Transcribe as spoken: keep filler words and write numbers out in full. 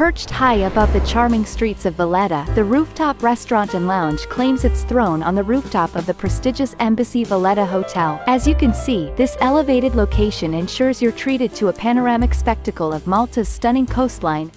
Perched high above the charming streets of Valletta, the Rooftop Restaurant and Lounge claims its throne on the rooftop of the prestigious Embassy Valletta Hotel. As you can see, this elevated location ensures you're treated to a panoramic spectacle of Malta's stunning coastline,